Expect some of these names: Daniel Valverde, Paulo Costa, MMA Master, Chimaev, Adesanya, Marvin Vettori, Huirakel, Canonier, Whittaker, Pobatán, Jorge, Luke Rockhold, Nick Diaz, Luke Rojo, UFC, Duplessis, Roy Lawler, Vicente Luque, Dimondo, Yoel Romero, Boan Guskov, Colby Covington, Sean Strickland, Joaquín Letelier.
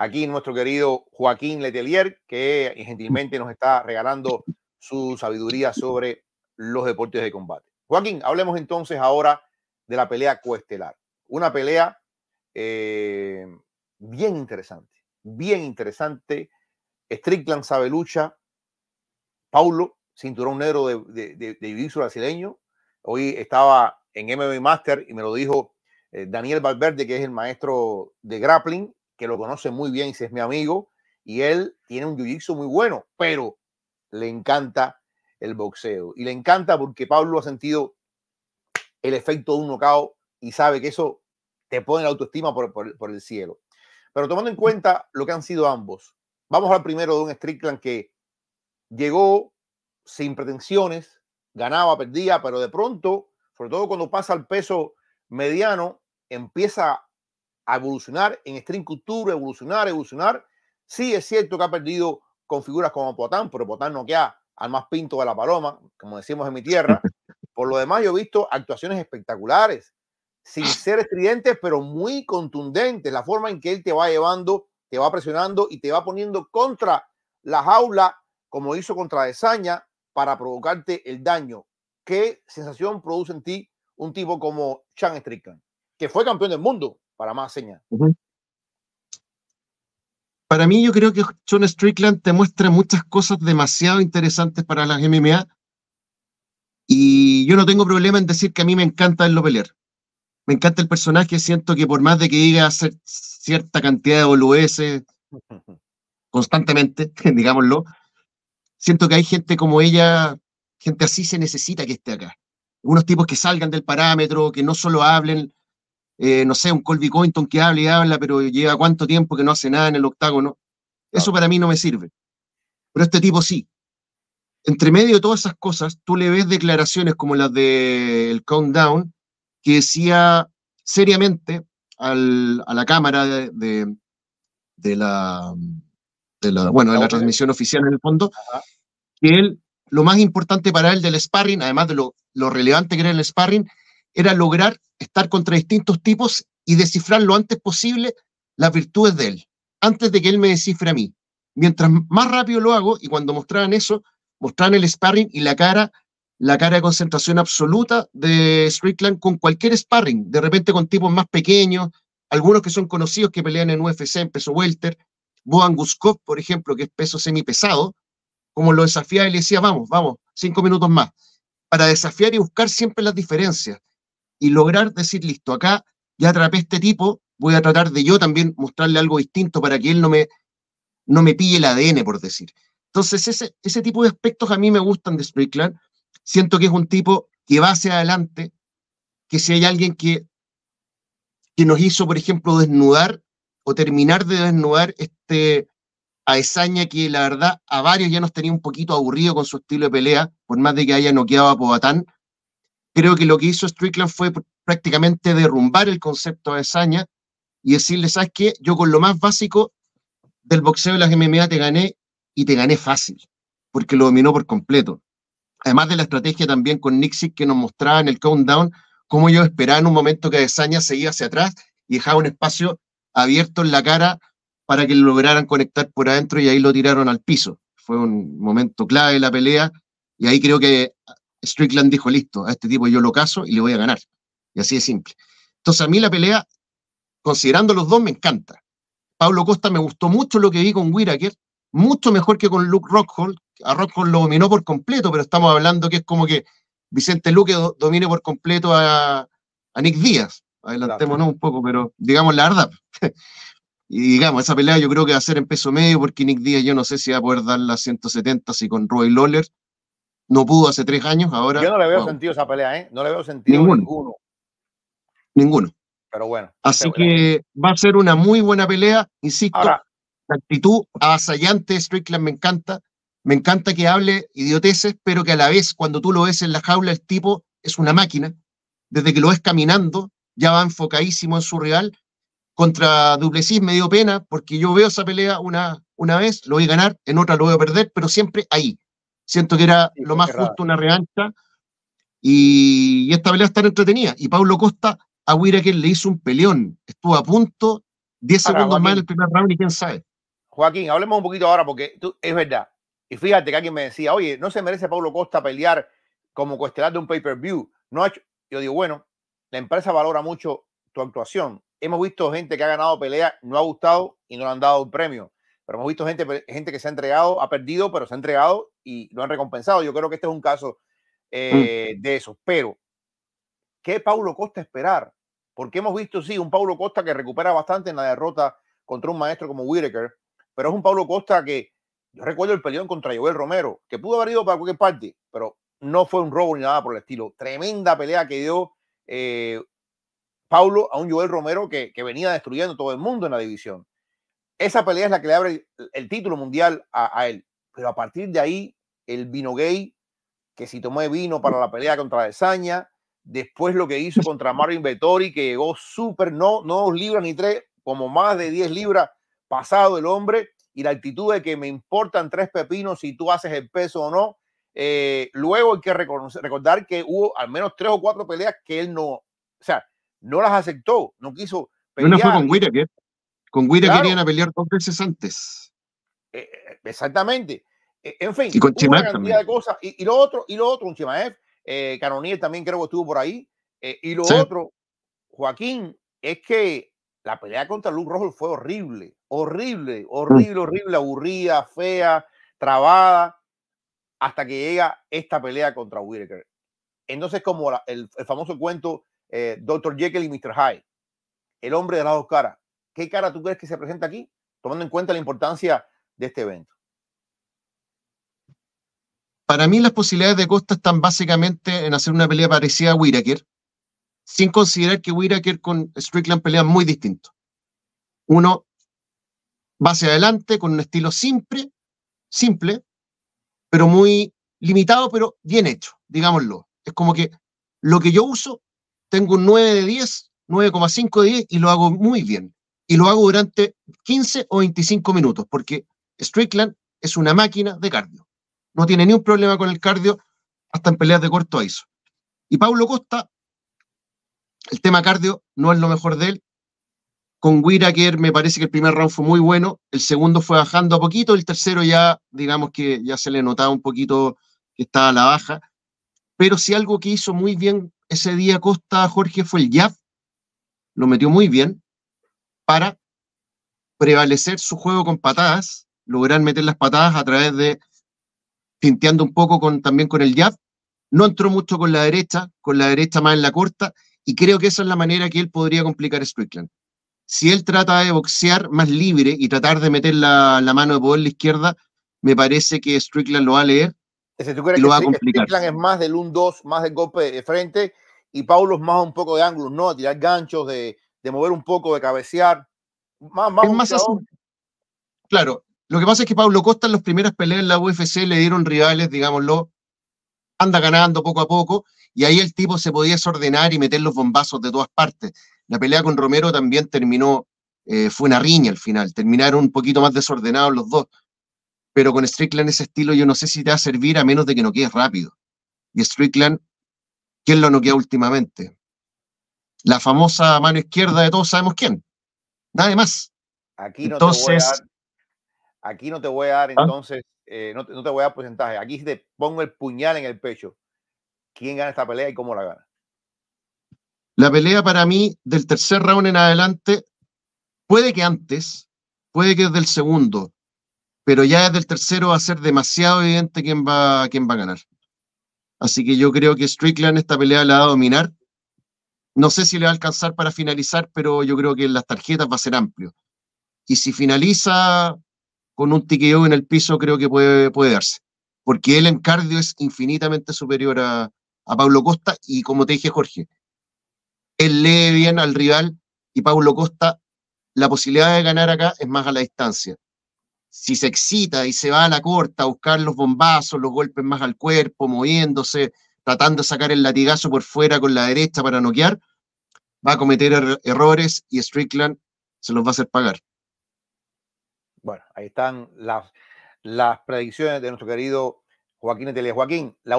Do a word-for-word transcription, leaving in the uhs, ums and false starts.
aquí nuestro querido Joaquín Letelier, que gentilmente nos está regalando su sabiduría sobre los deportes de combate. Joaquín, hablemos entonces ahora de la pelea coestelar. Una pelea eh, bien interesante, bien interesante. Strickland sabe lucha. Paulo, cinturón negro de, de, de, de jiu-jitsu brasileño. Hoy estaba en M M A Master y me lo dijo eh, Daniel Valverde, que es el maestro de grappling, que lo conoce muy bien y si es mi amigo. Y él tiene un jiu-jitsu muy bueno, pero le encanta el boxeo. Y le encanta porque Paulo ha sentido el efecto de un knockout y sabe que eso te pone la autoestima por, por, por el cielo. Pero tomando en cuenta lo que han sido ambos, vamos al primero de un Strickland que llegó sin pretensiones, ganaba, perdía, pero de pronto, sobre todo cuando pasa al peso mediano, empieza a evolucionar en string culture, evolucionar, evolucionar. Sí, es cierto que ha perdido con figuras como Pobatán, pero Pobatán noquea al más pinto de la paloma, como decimos en mi tierra. Por lo demás, yo he visto actuaciones espectaculares, sin ser estridentes, pero muy contundentes. La forma en que él te va llevando, te va presionando y te va poniendo contra la jaula, como hizo contra Adesanya, para provocarte el daño. ¿Qué sensación produce en ti un tipo como Sean Strickland, que fue campeón del mundo, para más señas? Uh-huh. Para mí, yo creo que Sean Strickland te muestra muchas cosas demasiado interesantes para las M M A, y yo no tengo problema en decir que a mí me encanta verlo pelear. Me encanta el personaje, siento que por más de que diga hacer cierta cantidad de boludeces constantemente, digámoslo, siento que hay gente como ella, gente así se necesita que esté acá. Unos tipos que salgan del parámetro, que no solo hablen, eh, no sé, un Colby Covington que habla y habla, pero lleva cuánto tiempo que no hace nada en el octágono. Eso para mí no me sirve. Pero este tipo sí. Entre medio de todas esas cosas, tú le ves declaraciones como las del Countdown, que decía seriamente al, a la cámara de, de, de la... de la, bueno, de la transmisión oficial en el fondo, que él, lo más importante para él del sparring, además de lo, lo relevante que era el sparring, era lograr estar contra distintos tipos y descifrar lo antes posible las virtudes de él, antes de que él me descifre a mí. Mientras más rápido lo hago, y cuando mostraban eso, mostraban el sparring y la cara, la cara de concentración absoluta de Strickland con cualquier sparring, de repente con tipos más pequeños, algunos que son conocidos que pelean en U F C, en peso welter, Boan Guskov, por ejemplo, que es peso semipesado, como lo desafiaba y le decía, vamos, vamos, cinco minutos más, para desafiar y buscar siempre las diferencias y lograr decir, listo, acá ya atrapé a este tipo, voy a tratar de yo también mostrarle algo distinto para que él no me, no me pille el A D N, por decir. Entonces, ese, ese tipo de aspectos a mí me gustan de Strickland. Siento que es un tipo que va hacia adelante, que si hay alguien que, que nos hizo, por ejemplo, desnudar o terminar de desnudar este Adesanya, que la verdad a varios ya nos tenía un poquito aburrido con su estilo de pelea, por más de que haya noqueado a Pobatán. Creo que lo que hizo Strickland fue prácticamente derrumbar el concepto de Adesanya y decirle, ¿sabes qué? Yo con lo más básico del boxeo de las M M A te gané, y te gané fácil, porque lo dominó por completo. Además de la estrategia también con Nick, que nos mostraba en el countdown cómo yo esperaba en un momento que Adesanya se iba hacia atrás y dejaba un espacio abierto en la cara para que lograran conectar por adentro, y ahí lo tiraron al piso. Fue un momento clave de la pelea, y ahí creo que Strickland dijo, listo, a este tipo yo lo caso y le voy a ganar, y así de simple. Entonces a mí la pelea, considerando los dos, me encanta. Paulo Costa, me gustó mucho lo que vi con Whittaker, mucho mejor que con Luke Rockhold. A Rockhold lo dominó por completo, pero estamos hablando que es como que Vicente Luque domine por completo a, a Nick Diaz. Adelantémonos un poco, pero digamos la verdad. Y digamos, esa pelea yo creo que va a ser en peso medio, porque Nick Diaz yo no sé si va a poder dar las ciento setenta, si con Roy Lawler no pudo hace tres años, ahora... Yo no le veo wow. sentido a esa pelea, ¿eh? No le veo sentido ninguno. Ninguno. ninguno. Pero bueno. Así que bueno, va a ser una muy buena pelea, insisto, ahora, la actitud avasallante de Strickland me encanta, me encanta que hable idioteces, pero que a la vez, cuando tú lo ves en la jaula, el tipo es una máquina, desde que lo ves caminando, ya va enfocadísimo en su rival. Contra Duplessis me dio pena, porque yo veo esa pelea una, una vez, lo voy a ganar, en otra lo voy a perder, pero siempre ahí. Siento que era sí, lo más justo, rara. Una revancha, y, y esta pelea está entretenida. Y Paulo Costa a Huirakel le hizo un peleón, estuvo a punto diez ahora, segundos Joaquín, más en el primer round y quién sabe. Joaquín, hablemos un poquito ahora porque tú, es verdad. Y fíjate que alguien me decía, oye, ¿no se merece Paulo Costa pelear como coestelar de un pay-per-view? No ha hecho... Yo digo, bueno, la empresa valora mucho tu actuación. Hemos visto gente que ha ganado pelea, no ha gustado y no le han dado un premio. Pero hemos visto gente, gente que se ha entregado, ha perdido, pero se ha entregado y lo han recompensado. Yo creo que este es un caso eh, mm. de eso. Pero, ¿qué Paulo Costa esperar? Porque hemos visto, sí, un Paulo Costa que recupera bastante en la derrota contra un maestro como Whittaker, pero es un Paulo Costa que, yo recuerdo el peleón contra Yoel Romero, que pudo haber ido para cualquier parte, pero no fue un robo ni nada por el estilo. Tremenda pelea que dio eh, Paulo a un Yoel Romero que, que venía destruyendo todo el mundo en la división. Esa pelea es la que le abre el, el título mundial a, a él. Pero a partir de ahí, el vino gay, que si tomó vino para la pelea contra Adesanya, después lo que hizo contra Marvin Vettori, que llegó súper, no, no dos libras ni tres, como más de diez libras pasado el hombre, y la actitud de que me importan tres pepinos si tú haces el peso o no. Eh, luego hay que recordar que hubo al menos tres o cuatro peleas que él no, o sea, no las aceptó, no quiso pelear. Una fue con Whittaker, con Whittaker claro. Querían a pelear dos veces antes. Eh, exactamente. Eh, en fin, y con Chimaev una cantidad también. De cosas. Y, y lo otro, y lo otro, un Chimaev, eh, Canonier también creo que estuvo por ahí. Eh, y lo sí. otro, Joaquín, es que la pelea contra Luke Rojo fue horrible. Horrible, horrible, horrible, aburrida, fea, trabada, hasta que llega esta pelea contra Whittaker. Entonces, como la, el, el famoso cuento eh, doctor Jekyll y mister Hyde, el hombre de las dos caras. ¿Qué cara tú crees que se presenta aquí? Tomando en cuenta la importancia de este evento. Para mí las posibilidades de Costa están básicamente en hacer una pelea parecida a Whittaker, sin considerar que Whittaker con Strickland pelean muy distinto. Uno va hacia adelante con un estilo simple, simple, pero muy limitado, pero bien hecho, digámoslo. Es como que lo que yo uso, tengo un nueve de diez, nueve coma cinco de diez, y lo hago muy bien. Y lo hago durante quince o veinticinco minutos, porque Strickland es una máquina de cardio. No tiene ni un problema con el cardio, hasta en peleas de corto aizo. Y Paulo Costa, el tema cardio no es lo mejor de él. Con Whittaker me parece que el primer round fue muy bueno, el segundo fue bajando a poquito, el tercero ya, digamos que ya se le notaba un poquito que estaba a la baja, pero si algo que hizo muy bien ese día Costa, Jorge, fue el jab, lo metió muy bien para prevalecer su juego con patadas, lograr meter las patadas a través de, tinteando un poco con, también con el jab, no entró mucho con la derecha, con la derecha más en la corta, y creo que esa es la manera que él podría complicar a Strickland. Si él trata de boxear más libre y tratar de meter la, la mano de poder a la izquierda, me parece que Strickland lo va a leer si tú crees y lo que va a complicar. Strickland es más del uno dos, más del golpe de frente, y Paulo es más un poco de ángulos, ¿no? A tirar ganchos, de, de mover un poco, de cabecear. Más, más es más así. Claro, lo que pasa es que Paulo Costa en las primeras peleas en la U F C le dieron rivales, digámoslo, anda ganando poco a poco, y ahí el tipo se podía desordenar y meter los bombazos de todas partes. La pelea con Romero también terminó, eh, fue una riña al final, terminaron un poquito más desordenados los dos, pero con Strickland ese estilo yo no sé si te va a servir a menos de que noquees rápido. Y Strickland, ¿quién lo noquea últimamente? La famosa mano izquierda de todos sabemos quién, nadie más. Aquí no entonces, te voy a dar, aquí no te voy a dar ¿Ah? entonces, eh, no, te, no te voy a dar porcentaje, aquí te pongo el puñal en el pecho. ¿Quién gana esta pelea y cómo la gana? La pelea para mí, del tercer round en adelante, puede que antes, puede que desde el segundo, pero ya desde el tercero va a ser demasiado evidente quién va, quién va a ganar. Así que yo creo que Strickland esta pelea la va a dominar. No sé si le va a alcanzar para finalizar, pero yo creo que en las tarjetas va a ser amplio. Y si finaliza con un T K O en el piso, creo que puede, puede darse. Porque él en cardio es infinitamente superior a, a Paulo Costa y como te dije, Jorge, él lee bien al rival y Paulo Costa, la posibilidad de ganar acá es más a la distancia. Si se excita y se va a la corta a buscar los bombazos, los golpes más al cuerpo, moviéndose, tratando de sacar el latigazo por fuera con la derecha para noquear, va a cometer er errores y Strickland se los va a hacer pagar. Bueno, ahí están las, las predicciones de nuestro querido Joaquín Letelier. Joaquín, la